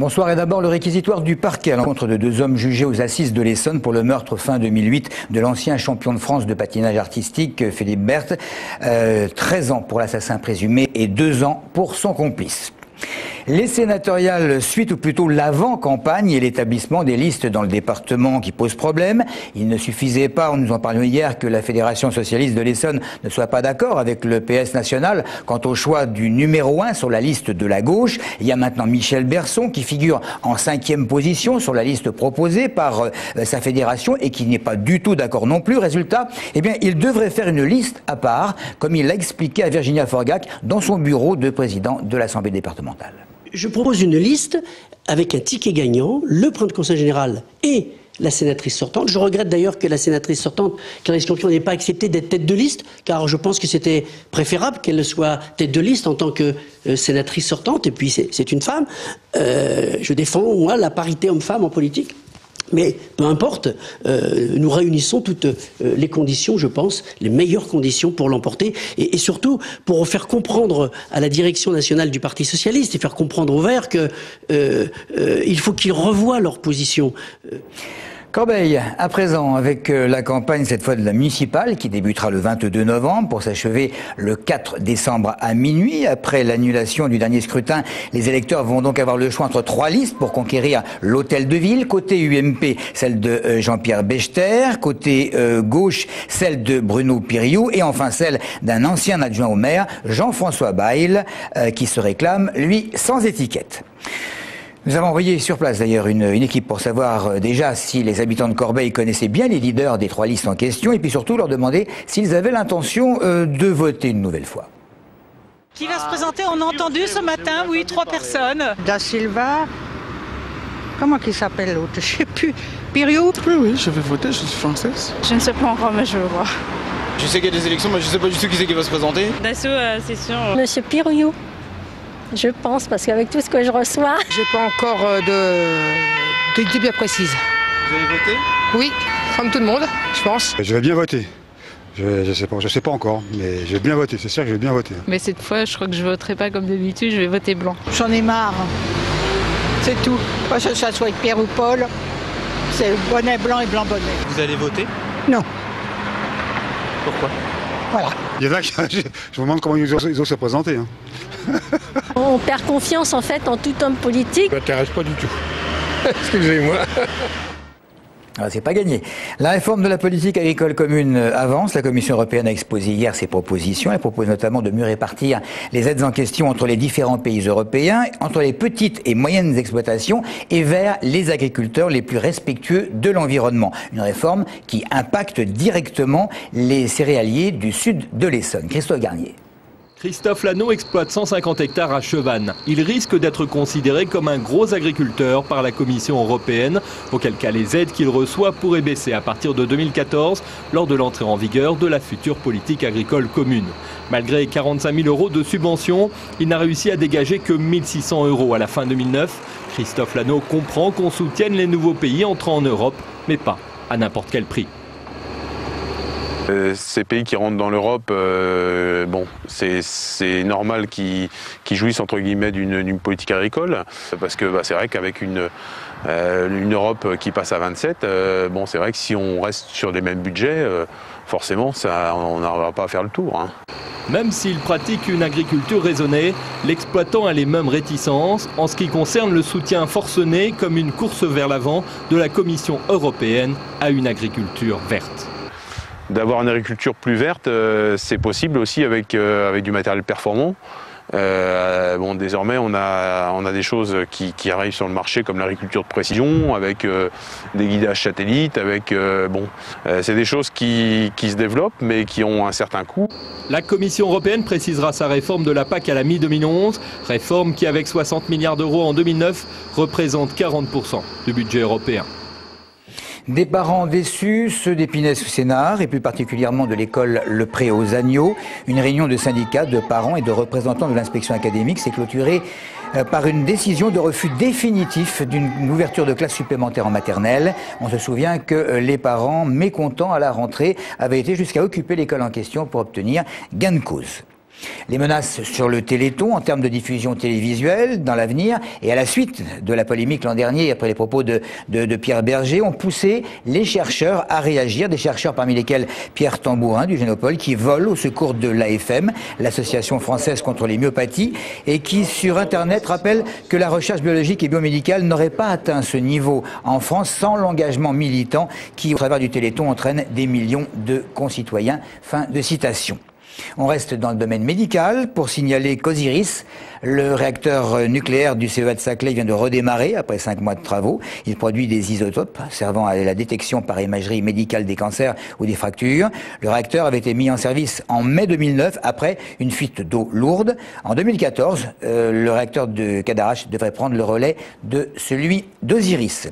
Bonsoir, et d'abord le réquisitoire du parquet à l'encontre de deux hommes jugés aux assises de l'Essonne pour le meurtre fin 2008 de l'ancien champion de France de patinage artistique Philippe Berthe. 13 ans pour l'assassin présumé et 2 ans pour son complice. Les sénatoriales suite ou plutôt l'avant-campagne et l'établissement des listes dans le département qui pose problème. Il ne suffisait pas, on nous en parlait hier, que la Fédération Socialiste de l'Essonne ne soit pas d'accord avec le PS National quant au choix du numéro 1 sur la liste de la gauche. Il y a maintenant Michel Berson qui figure en 5e position sur la liste proposée par sa fédération et qui n'est pas du tout d'accord non plus. Résultat, eh bien, il devrait faire une liste à part, comme il l'a expliqué à Virginia Forgac dans son bureau de président de l'Assemblée départementale. Je propose une liste avec un ticket gagnant, le président du Conseil général et la sénatrice sortante. Je regrette d'ailleurs que la sénatrice sortante, Clarisse Clonquin, n'ait pas accepté d'être tête de liste, car je pense que c'était préférable qu'elle soit tête de liste en tant que sénatrice sortante, et puis c'est une femme. Je défends, moi, la parité homme-femme en politique. Mais peu importe, nous réunissons toutes les conditions, je pense, les meilleures conditions pour l'emporter et surtout pour faire comprendre à la direction nationale du Parti Socialiste et faire comprendre aux Verts qu'il faut qu'ils revoient leur position. Corbeil, à présent, avec la campagne, cette fois de la municipale, qui débutera le 22 novembre pour s'achever le 4 décembre à minuit. Après l'annulation du dernier scrutin, les électeurs vont donc avoir le choix entre 3 listes pour conquérir l'hôtel de ville. Côté UMP, celle de Jean-Pierre Bechter. Côté gauche, celle de Bruno Piriou. Et enfin, celle d'un ancien adjoint au maire, Jean-François Bail, qui se réclame, lui, sans étiquette. Nous avons envoyé sur place d'ailleurs une équipe pour savoir déjà si les habitants de Corbeil connaissaient bien les leaders des 3 listes en question et puis surtout leur demander s'ils avaient l'intention de voter une nouvelle fois. Qui va se présenter? On a entendu ce matin, oui, 3 personnes. Da Silva, comment qu'il s'appelle l'autre? Je ne sais plus. Piriou? Oui, oui, je vais voter, je suis française. Je ne sais pas encore, mais je veux voir. Je sais qu'il y a des élections, mais je ne sais pas du tout qui c'est qui va se présenter. Dassault, c'est sûr. Monsieur Piriou. Je pense, parce qu'avec tout ce que je reçois... J'ai pas encore d'idée bien précise. Vous avez voté? Oui, comme tout le monde, je pense. Je vais bien voter. Je sais pas encore, mais je vais bien voter, c'est sûr que je vais bien voter. Mais cette fois, je crois que je voterai pas comme d'habitude, je vais voter blanc. J'en ai marre, c'est tout. Pas que ça soit avec Pierre ou Paul, c'est bonnet blanc et blanc bonnet. Vous allez voter? Non. Pourquoi? Voilà. Il y en a qui... Je me demande comment ils ont se présenter. Hein. On perd confiance en fait en tout homme politique. Ça m'intéresse pas du tout. Excusez-moi. C'est pas gagné. La réforme de la politique agricole commune avance. La Commission européenne a exposé hier ses propositions. Elle propose notamment de mieux répartir les aides en question entre les différents pays européens, entre les petites et moyennes exploitations et vers les agriculteurs les plus respectueux de l'environnement. Une réforme qui impacte directement les céréaliers du sud de l'Essonne. Christophe Garnier. Christophe Lano exploite 150 hectares à Chevannes. Il risque d'être considéré comme un gros agriculteur par la Commission européenne, auquel cas les aides qu'il reçoit pourraient baisser à partir de 2014, lors de l'entrée en vigueur de la future politique agricole commune. Malgré 45 000 € de subventions, il n'a réussi à dégager que 1 600 € à la fin 2009. Christophe Lano comprend qu'on soutienne les nouveaux pays entrant en Europe, mais pas à n'importe quel prix. Ces pays qui rentrent dans l'Europe, bon, c'est normal qu'ils jouissent entre guillemets d'une politique agricole, parce que bah, c'est vrai qu'avec une Europe qui passe à 27, bon, c'est vrai que si on reste sur les mêmes budgets, forcément, ça, on n'arrivera pas à faire le tour. Hein. Même s'il pratique une agriculture raisonnée, l'exploitant a les mêmes réticences en ce qui concerne le soutien forcené comme une course vers l'avant de la Commission européenne à une agriculture verte. D'avoir une agriculture plus verte, c'est possible aussi avec du matériel performant. Bon, désormais, on a des choses qui arrivent sur le marché comme l'agriculture de précision, avec des guidages satellites, avec bon, c'est des choses qui se développent mais qui ont un certain coût. La Commission européenne précisera sa réforme de la PAC à la mi-2011, réforme qui, avec 60 milliards d'euros en 2009, représente 40% du budget européen. Des parents déçus, ceux d'Épinay-sous-Sénart et plus particulièrement de l'école Le Pré aux Agneaux. Une réunion de syndicats, de parents et de représentants de l'inspection académique s'est clôturée par une décision de refus définitif d'une ouverture de classe supplémentaire en maternelle. On se souvient que les parents mécontents à la rentrée avaient été jusqu'à occuper l'école en question pour obtenir gain de cause. Les menaces sur le Téléthon en termes de diffusion télévisuelle dans l'avenir et à la suite de la polémique l'an dernier après les propos de Pierre Berger ont poussé les chercheurs à réagir, des chercheurs parmi lesquels Pierre Tambourin du Génopole qui vole au secours de l'AFM, l'association française contre les myopathies, et qui sur internet rappelle que la recherche biologique et biomédicale n'aurait pas atteint ce niveau en France sans l'engagement militant qui au travers du Téléthon entraîne des millions de concitoyens. Fin de citation. On reste dans le domaine médical pour signaler qu'Osiris, le réacteur nucléaire du CEA de Saclay, vient de redémarrer après 5 mois de travaux. Il produit des isotopes servant à la détection par imagerie médicale des cancers ou des fractures. Le réacteur avait été mis en service en mai 2009 après une fuite d'eau lourde. En 2014, le réacteur de Cadarache devrait prendre le relais de celui d'Osiris.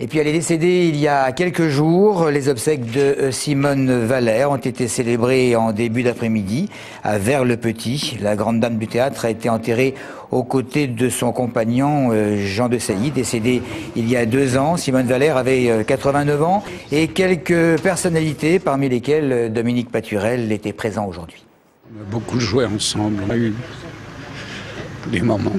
Et puis elle est décédée il y a quelques jours. Les obsèques de Simone Valère ont été célébrées en début d'après-midi à Vers le Petit. La grande dame du théâtre a été enterrée aux côtés de son compagnon Jean de Sailly, décédé il y a 2 ans. Simone Valère avait 89 ans et quelques personnalités, parmi lesquelles Dominique Paturel, était présent aujourd'hui. On a beaucoup joué ensemble, on a eu des moments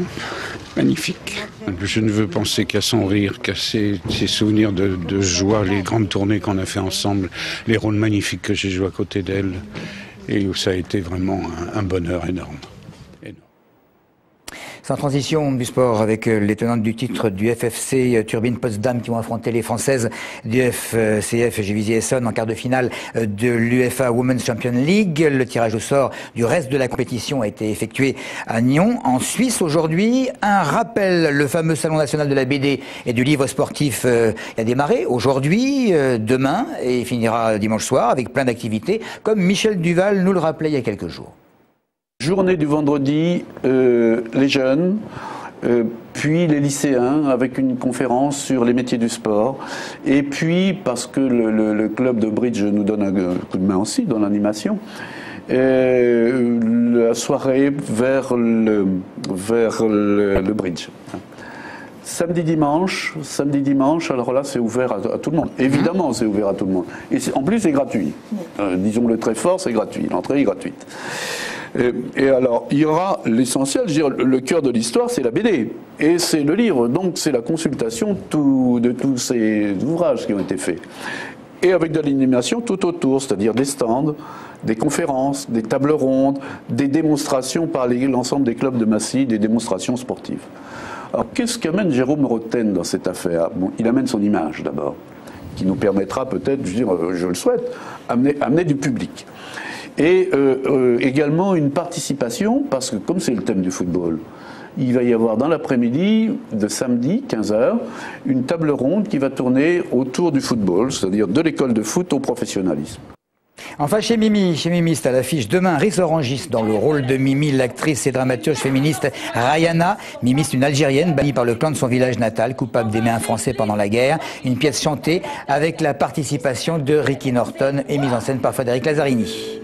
magnifique. Je ne veux penser qu'à son rire, qu'à ses souvenirs de joie, les grandes tournées qu'on a fait ensemble, les rôles magnifiques que j'ai joués à côté d'elle, et où ça a été vraiment un bonheur énorme. Sans transition du sport avec les tenantes du titre du FFC Turbine Potsdam qui vont affronter les Françaises du FCF Givors-Essonne en quart de finale de l'UEFA Women's Champions League. Le tirage au sort du reste de la compétition a été effectué à Nyon, en Suisse aujourd'hui. Un rappel, le fameux Salon National de la BD et du Livre Sportif a démarré aujourd'hui, demain et finira dimanche soir avec plein d'activités comme Michel Duval nous le rappelait il y a quelques jours. Journée du vendredi, les jeunes, puis les lycéens avec une conférence sur les métiers du sport. Et puis, parce que le club de bridge nous donne un coup de main aussi dans l'animation, la soirée vers le bridge. Samedi-dimanche, alors là c'est ouvert à tout le monde. Évidemment c'est ouvert à tout le monde. Et en plus c'est gratuit. Disons-le très fort, c'est gratuit. L'entrée est gratuite. Et alors, il y aura l'essentiel, je veux dire, le cœur de l'histoire, c'est la BD. Et c'est le livre, donc c'est la consultation de tous ces ouvrages qui ont été faits. Et avec de l'animation tout autour, c'est-à-dire des stands, des conférences, des tables rondes, des démonstrations par l'ensemble des clubs de Massy, des démonstrations sportives. Alors, qu'est-ce qu'amène Jérôme Roten dans cette affaire? Bon, il amène son image d'abord, qui nous permettra peut-être, je le souhaite, amener du public. Et également une participation, parce que comme c'est le thème du football, il va y avoir dans l'après-midi de samedi, 15 h, une table ronde qui va tourner autour du football, c'est-à-dire de l'école de foot au professionnalisme. Enfin, chez Mimi, c'est à l'affiche demain, Riz Orangis, dans le rôle de Mimi, l'actrice et dramaturge féministe Rayana. Mimi, c'est une Algérienne bannie par le clan de son village natal, coupable d'aimer un Français pendant la guerre. Une pièce chantée avec la participation de Ricky Norton et mise en scène par Frédéric Lazarini.